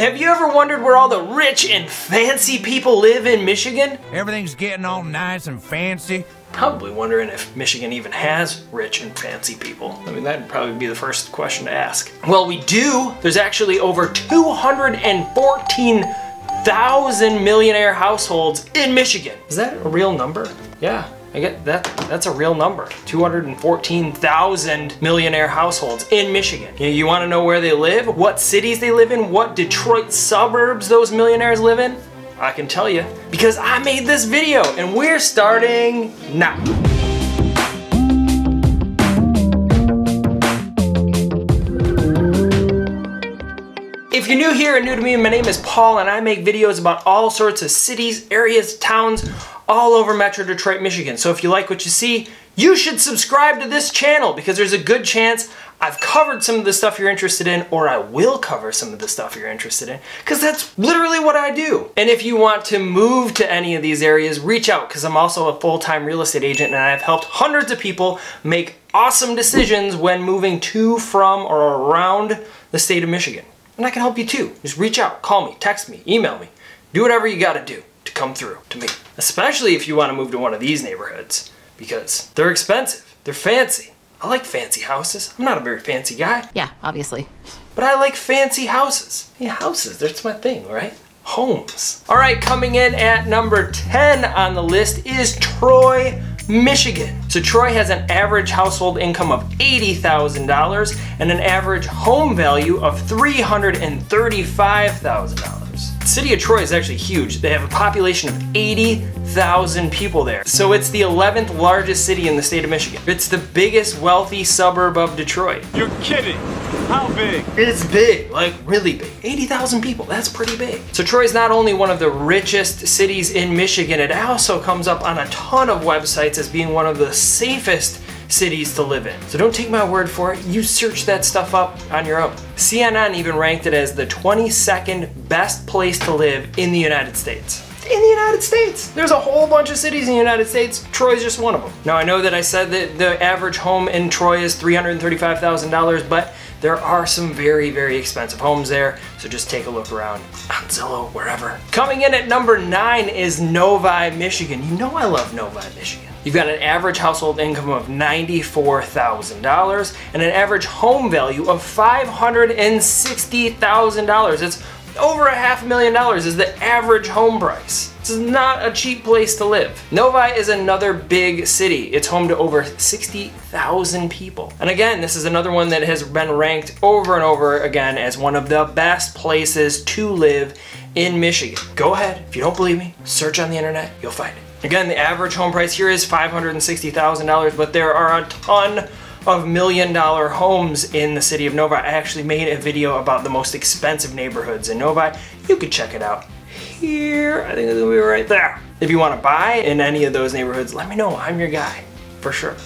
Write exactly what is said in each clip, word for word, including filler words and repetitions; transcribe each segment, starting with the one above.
Have you ever wondered where all the rich and fancy people live in Michigan? Everything's getting all nice and fancy. Probably wondering if Michigan even has rich and fancy people. I mean, that'd probably be the first question to ask. Well, we do. There's actually over two hundred fourteen thousand millionaire households in Michigan. Is that a real number? Yeah. I get that, that's a real number. two hundred fourteen thousand millionaire households in Michigan. You, you wanna know where they live, what cities they live in, what Detroit suburbs those millionaires live in? I can tell you, because I made this video and we're starting now. If you're new here and new to me, my name is Paul and I make videos about all sorts of cities, areas, towns, all over Metro Detroit, Michigan. So if you like what you see, you should subscribe to this channel because there's a good chance I've covered some of the stuff you're interested in, or I will cover some of the stuff you're interested in, because that's literally what I do. And if you want to move to any of these areas, reach out, because I'm also a full-time real estate agent and I've helped hundreds of people make awesome decisions when moving to, from, or around the state of Michigan. And I can help you too. Just reach out, call me, text me, email me, do whatever you gotta do to come through to me. Especially if you want to move to one of these neighborhoods, because they're expensive, they're fancy. I like fancy houses. I'm not a very fancy guy. Yeah, obviously. But I like fancy houses. Yeah, houses, that's my thing, right? Homes. All right, coming in at number ten on the list is Troy, Michigan. So Troy has an average household income of eighty thousand dollars and an average home value of three hundred thirty-five thousand dollars. The city of Troy is actually huge. They have a population of eighty thousand people there. So it's the eleventh largest city in the state of Michigan. It's the biggest wealthy suburb of Detroit. You're kidding. How big? It's big, like really big. eighty thousand people, that's pretty big. So Troy's not only one of the richest cities in Michigan, it also comes up on a ton of websites as being one of the safest cities to live in. So don't take my word for it. You search that stuff up on your own. C N N even ranked it as the twenty-second best place to live in the United States. In the United States. There's a whole bunch of cities in the United States. Troy's just one of them. Now I know that I said that the average home in Troy is three hundred thirty-five thousand dollars, but there are some very, very expensive homes there. So just take a look around on Zillow, wherever. Coming in at number nine is Novi, Michigan. You know I love Novi, Michigan. You've got an average household income of ninety-four thousand dollars and an average home value of five hundred sixty thousand dollars. It's over a half a million dollars is the average home price. This is not a cheap place to live. Novi is another big city. It's home to over sixty thousand people. And again, this is another one that has been ranked over and over again as one of the best places to live in Michigan. Go ahead, if you don't believe me, search on the internet, you'll find it. Again, the average home price here is five hundred sixty thousand dollars, but there are a ton of million dollar homes in the city of Novi. I actually made a video about the most expensive neighborhoods in Novi. You could check it out here. I think it's gonna be right there. If you want to buy in any of those neighborhoods, let me know. I'm your guy, for sure.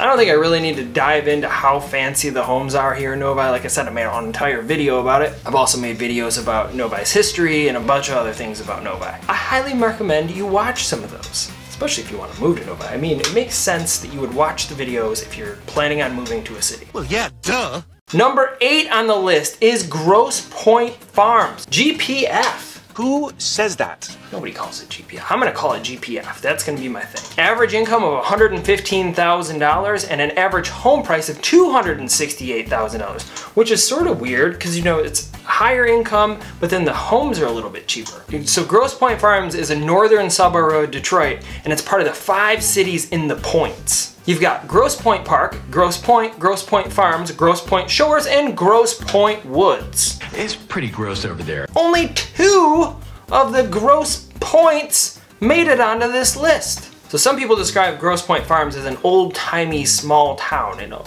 I don't think I really need to dive into how fancy the homes are here in Novi. Like I said, I made an entire video about it. I've also made videos about Novi's history and a bunch of other things about Novi. I highly recommend you watch some of those, especially if you want to move to Novi. I mean, it makes sense that you would watch the videos if you're planning on moving to a city. Well, yeah, duh. Number eight on the list is Grosse Pointe Farms, G P F. Who says that? Nobody calls it G P F. I'm gonna call it G P F. That's gonna be my thing. Average income of one hundred fifteen thousand dollars and an average home price of two hundred sixty-eight thousand dollars, which is sort of weird because, you know, it's higher income, but then the homes are a little bit cheaper. So Grosse Pointe Farms is a northern suburb of Detroit, and it's part of the five cities in the points. You've got Grosse Pointe Park, Grosse Pointe, Grosse Pointe Farms, Grosse Pointe Shores, and Grosse Pointe Woods. It's pretty gross over there. Only two of the Grosse Points made it onto this list. So some people describe Grosse Pointe Farms as an old-timey small town. And a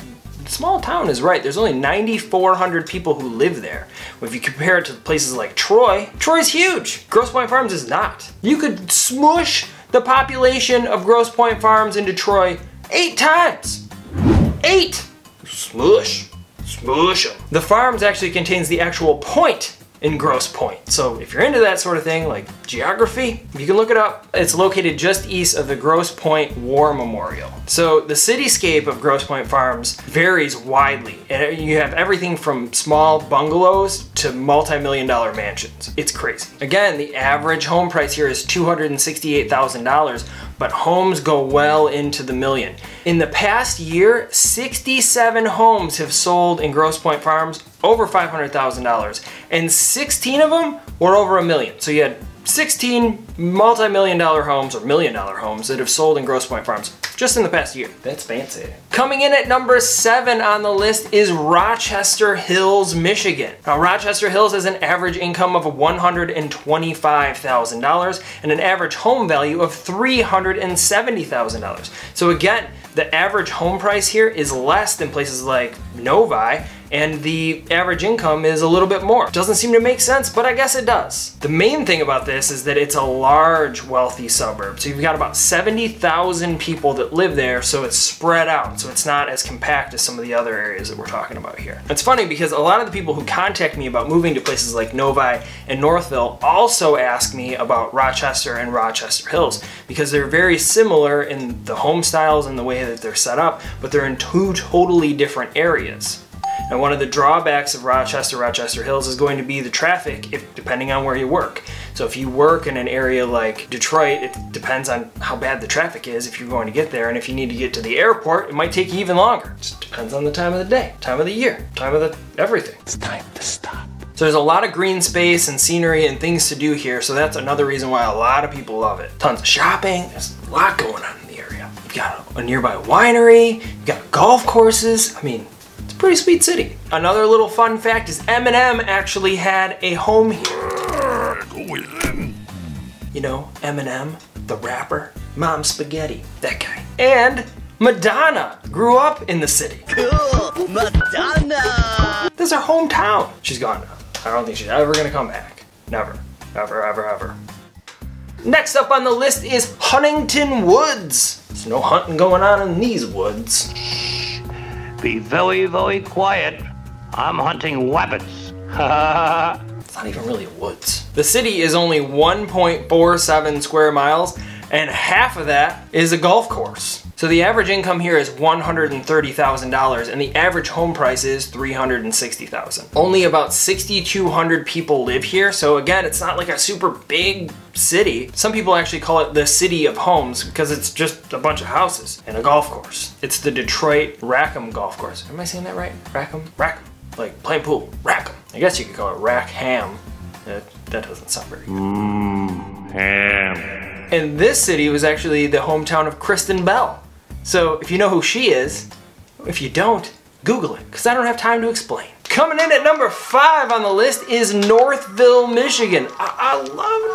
small town is right. There's only nine thousand four hundred people who live there. If you compare it to places like Troy, Troy's huge. Grosse Pointe Farms is not. You could smoosh the population of Grosse Pointe Farms into Troy eight times. Eight. Smush. Smush them. The farms actually contains the actual point in Grosse Pointe. So if you're into that sort of thing, like geography, you can look it up. It's located just east of the Grosse Pointe War Memorial. So the cityscape of Grosse Pointe Farms varies widely, and you have everything from small bungalows to multi-million dollar mansions. It's crazy. Again, the average home price here is two hundred sixty-eight thousand dollars, but homes go well into the million. In the past year, sixty-seven homes have sold in Grosse Pointe Farms over five hundred thousand dollars, and sixteen of them were over a million. So you had sixteen multi-million dollar homes or million dollar homes that have sold in Grosse Pointe Farms just in the past year. That's fancy. Coming in at number seven on the list is Rochester Hills, Michigan. Now, Rochester Hills has an average income of one hundred twenty-five thousand dollars and an average home value of three hundred seventy thousand dollars. So again, the average home price here is less than places like Novi, and the average income is a little bit more. Doesn't seem to make sense, but I guess it does. The main thing about this is that it's a large, wealthy suburb. So you've got about seventy thousand people that live there, so it's spread out. So it's not as compact as some of the other areas that we're talking about here. It's funny because a lot of the people who contact me about moving to places like Novi and Northville also ask me about Rochester and Rochester Hills, because they're very similar in the home styles and the way that they're set up, but they're in two totally different areas. And one of the drawbacks of Rochester, Rochester Hills is going to be the traffic, if, depending on where you work. So if you work in an area like Detroit, it depends on how bad the traffic is if you're going to get there. And if you need to get to the airport, it might take you even longer. It just depends on the time of the day, time of the year, time of the everything. It's time to stop. So there's a lot of green space and scenery and things to do here. So that's another reason why a lot of people love it. Tons of shopping, there's a lot going on in the area. You've got a nearby winery, you've got golf courses. I mean, it's a pretty sweet city. Another little fun fact is Eminem actually had a home here. You know, Eminem, the rapper, Mom Spaghetti, that guy. And Madonna grew up in the city. Cool, Madonna! This is her hometown. She's gone now. I don't think she's ever gonna come back. Never, ever, ever, ever. Next up on the list is Huntington Woods. There's no hunting going on in these woods. Be very, very quiet. I'm hunting rabbits. It's not even really woods. The city is only one point four seven square miles, and half of that is a golf course. So the average income here is one hundred thirty thousand dollars, and the average home price is three hundred sixty thousand dollars. Only about sixty-two hundred people live here, so again, it's not like a super big city. Some people actually call it the city of homes because it's just a bunch of houses and a golf course. It's the Detroit Rackham golf course. Am I saying that right? Rackham? Rackham. Like playing pool. Rackham. I guess you could call it Rackham. That, that doesn't sound very good. Mm, ham. And this city was actually the hometown of Kristen Bell. So if you know who she is, if you don't, Google it, because I don't have time to explain. Coming in at number five on the list is Northville, Michigan. I, I love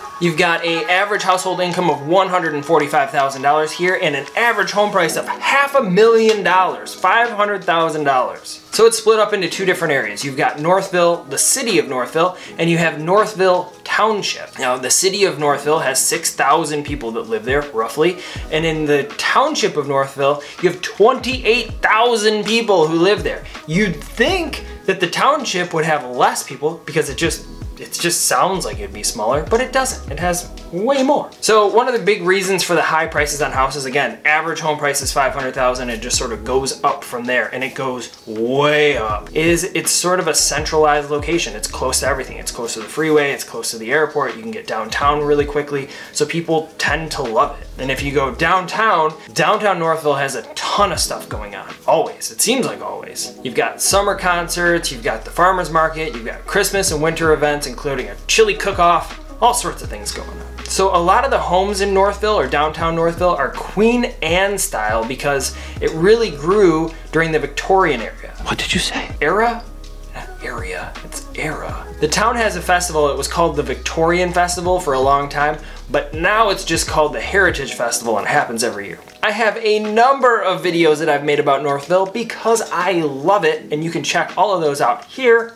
Northville. You've got an average household income of one hundred forty-five thousand dollars here and an average home price of half a million dollars, five hundred thousand dollars. So it's split up into two different areas. You've got Northville, the city of Northville, and you have Northville Township. Now, the city of Northville has six thousand people that live there, roughly. And in the township of Northville, you have twenty-eight thousand people who live there. You'd think that the township would have less people because it just It just sounds like it'd be smaller, but it doesn't. It has way more. So one of the big reasons for the high prices on houses, again, average home price is five hundred thousand dollars. It just sort of goes up from there, and it goes way up. Is it's sort of a centralized location. It's close to everything. It's close to the freeway. It's close to the airport. You can get downtown really quickly. So people tend to love it. And if you go downtown, downtown Northville has a ton of stuff going on. Always. It seems like always. You've got summer concerts. You've got the farmer's market. You've got Christmas and winter events, including a chili cook-off, all sorts of things going on. So a lot of the homes in Northville or downtown Northville are Queen Anne style because it really grew during the Victorian era. What did you say? Era? Not area, it's era. The town has a festival. It was called the Victorian Festival for a long time, but now it's just called the Heritage Festival and happens every year. I have a number of videos that I've made about Northville because I love it, and you can check all of those out here.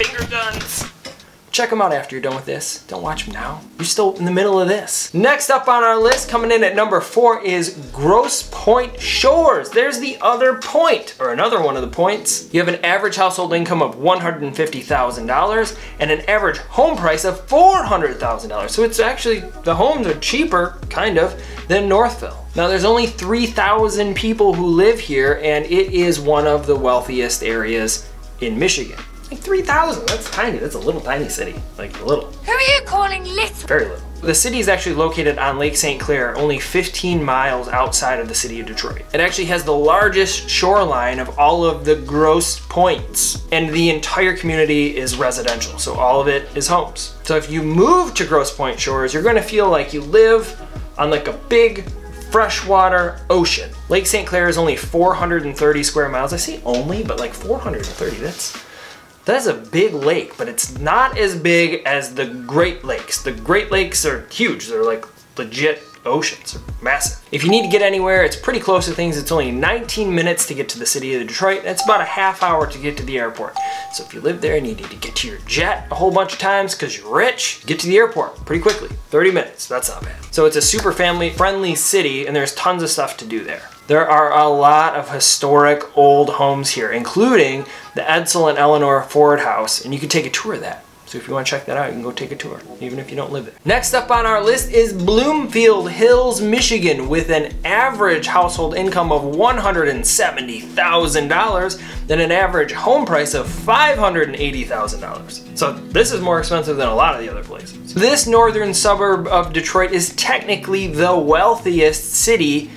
Finger guns. Check them out after you're done with this. Don't watch them now. You're still in the middle of this. Next up on our list, coming in at number four, is Grosse Pointe Shores. There's the other point, or another one of the points. You have an average household income of one hundred fifty thousand dollars and an average home price of four hundred thousand dollars. So it's actually, the homes are cheaper, kind of, than Northville. Now there's only three thousand people who live here, and it is one of the wealthiest areas in Michigan. Like three thousand, that's tiny, that's a little tiny city, like little. Who are you calling little? Very little. The city is actually located on Lake Saint Clair, only fifteen miles outside of the city of Detroit. It actually has the largest shoreline of all of the Grosse Pointes, and the entire community is residential, so all of it is homes. So if you move to Grosse Pointe Shores, you're gonna feel like you live on like a big freshwater ocean. Lake Saint Clair is only four hundred thirty square miles. I say only, but like four hundred thirty, that's, that's a big lake, but it's not as big as the Great Lakes. The Great Lakes are huge. They're like legit oceans, they're massive. If you need to get anywhere, it's pretty close to things. It's only nineteen minutes to get to the city of Detroit. That's about a half hour to get to the airport. So if you live there and you need to get to your jet a whole bunch of times because you're rich, get to the airport pretty quickly, thirty minutes, that's not bad. So it's a super family friendly city, and there's tons of stuff to do there. There are a lot of historic old homes here, including the Edsel and Eleanor Ford House, and you can take a tour of that. So if you want to check that out, you can go take a tour, even if you don't live there. Next up on our list is Bloomfield Hills, Michigan, with an average household income of one hundred seventy thousand dollars and an average home price of five hundred eighty thousand dollars. So this is more expensive than a lot of the other places. This northern suburb of Detroit is technically the wealthiest city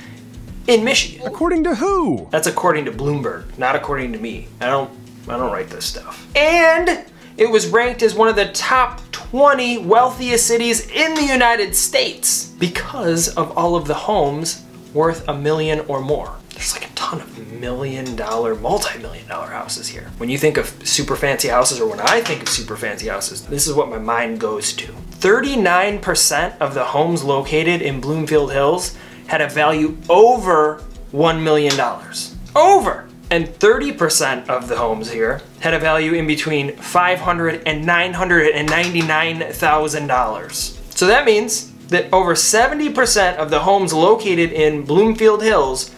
in Michigan. According to who? That's according to Bloomberg, not according to me. I don't, I don't write this stuff. And it was ranked as one of the top twenty wealthiest cities in the United States because of all of the homes worth a million or more. There's like a ton of million dollar, multi-million dollar houses here. When you think of super fancy houses, or when I think of super fancy houses, this is what my mind goes to. thirty-nine percent of the homes located in Bloomfield Hills had a value over one million dollars. Over! And thirty percent of the homes here had a value in between five hundred thousand dollars and nine hundred ninety-nine thousand dollars. So that means that over seventy percent of the homes located in Bloomfield Hills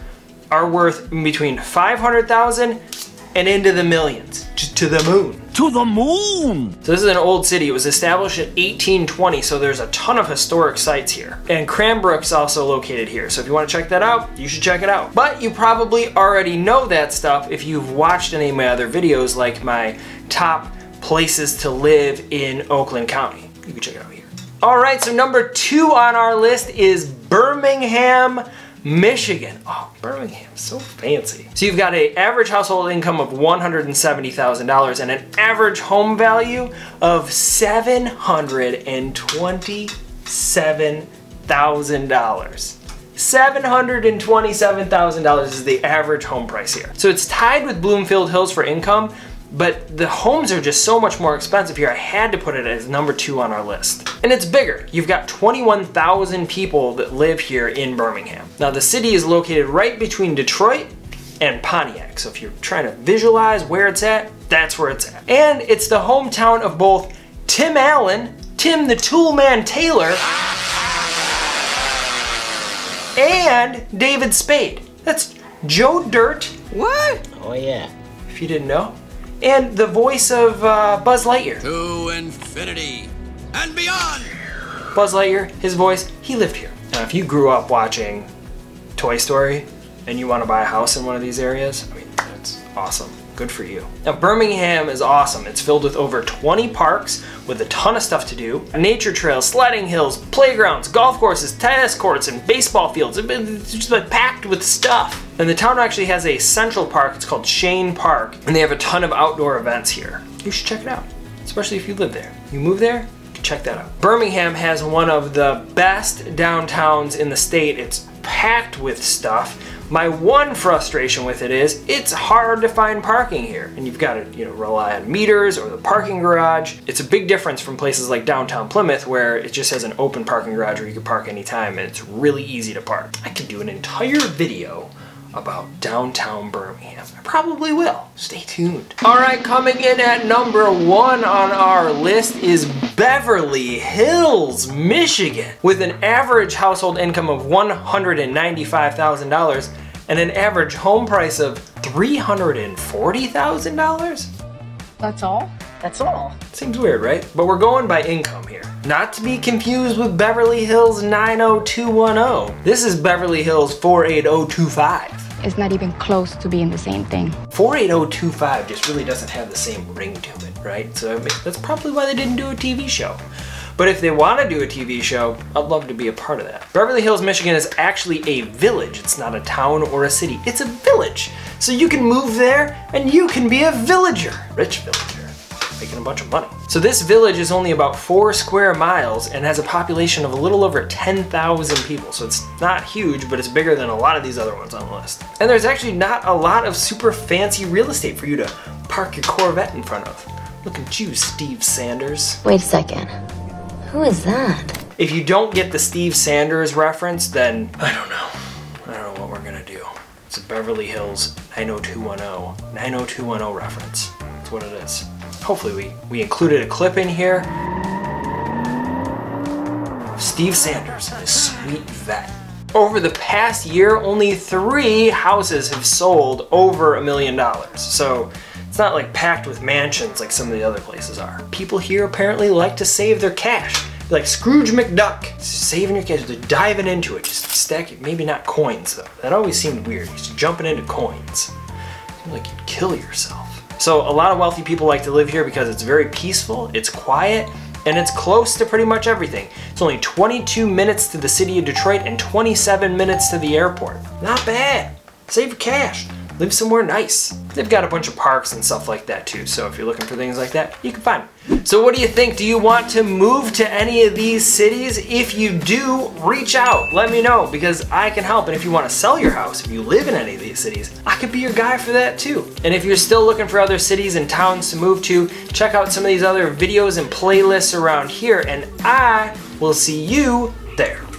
are worth in between five hundred thousand dollars and into the millions, to the moon. To the moon! So this is an old city. It was established in eighteen twenty, so there's a ton of historic sites here. And Cranbrook's also located here, so if you want to check that out, you should check it out. But you probably already know that stuff if you've watched any of my other videos, like my top places to live in Oakland County. You can check it out here. All right, so number two on our list is Birmingham, Michigan. Oh, Birmingham, so fancy. So you've got an average household income of one hundred seventy thousand dollars and an average home value of seven hundred twenty-seven thousand dollars. seven hundred twenty-seven thousand dollars is the average home price here. So it's tied with Bloomfield Hills for income, but the homes are just so much more expensive here, I had to put it as number two on our list. And it's bigger. You've got twenty-one thousand people that live here in Birmingham. Now the city is located right between Detroit and Pontiac. So if you're trying to visualize where it's at, that's where it's at. And it's the hometown of both Tim Allen, Tim the Tool Man Taylor, and David Spade. That's Joe Dirt. What? Oh yeah. If you didn't know. And the voice of uh, Buzz Lightyear. To infinity and beyond. Buzz Lightyear, his voice, he lived here. Now, if you grew up watching Toy Story and you want to buy a house in one of these areas, I mean, that's awesome. Good for you. Now, Birmingham is awesome. It's filled with over twenty parks with a ton of stuff to do. Nature trails, sledding hills, playgrounds, golf courses, tennis courts, and baseball fields. It's just like packed with stuff. And the town actually has a central park. It's called Shane Park, and they have a ton of outdoor events here. You should check it out, especially if you live there. You move there, check that out. Birmingham has one of the best downtowns in the state. It's packed with stuff. My one frustration with it is it's hard to find parking here, and you've got to, you know, rely on meters or the parking garage. It's a big difference from places like downtown Plymouth, where it just has an open parking garage where you can park anytime, and it's really easy to park. I could do an entire video about downtown Birmingham. I probably will. Stay tuned. All right, coming in at number one on our list is Beverly Hills, Michigan. With an average household income of one hundred ninety-five thousand dollars and an average home price of three hundred forty thousand dollars? That's all? That's all. Seems weird, right? But we're going by income here. Not to be confused with Beverly Hills nine oh two one oh. This is Beverly Hills four eight oh two five. It's not even close to being the same thing. four eight oh two five just really doesn't have the same ring to it, right? So I mean, that's probably why they didn't do a T V show. But if they want to do a T V show, I'd love to be a part of that. Beverly Hills, Michigan is actually a village. It's not a town or a city. It's a village. So you can move there and you can be a villager. Rich villager, making a bunch of money. So this village is only about four square miles and has a population of a little over ten thousand people. So it's not huge, but it's bigger than a lot of these other ones on the list. And there's actually not a lot of super fancy real estate for you to park your Corvette in front of. Look at you, Steve Sanders. Wait a second. Who is that? If you don't get the Steve Sanders reference, then I don't know. I don't know what we're gonna do. It's a Beverly Hills nine oh two one oh. nine oh two one oh reference. That's what it is. Hopefully we, we included a clip in here. Steve Sanders and his sweet vet. Over the past year, only three houses have sold over a million dollars. So it's not like packed with mansions like some of the other places are. People here apparently like to save their cash. They're like Scrooge McDuck, saving your cash. They're diving into it, just stack it. Maybe not coins though. That always seemed weird, just jumping into coins. Seemed like you'd kill yourself. So a lot of wealthy people like to live here because it's very peaceful, it's quiet, and it's close to pretty much everything. It's only twenty-two minutes to the city of Detroit and twenty-seven minutes to the airport. Not bad, save your cash. Live somewhere nice. They've got a bunch of parks and stuff like that too, so if you're looking for things like that, you can find them. So what do you think? Do you want to move to any of these cities? If you do, reach out. Let me know, because I can help. And if you want to sell your house, if you live in any of these cities, I could be your guy for that too. And if you're still looking for other cities and towns to move to, check out some of these other videos and playlists around here, and I will see you there.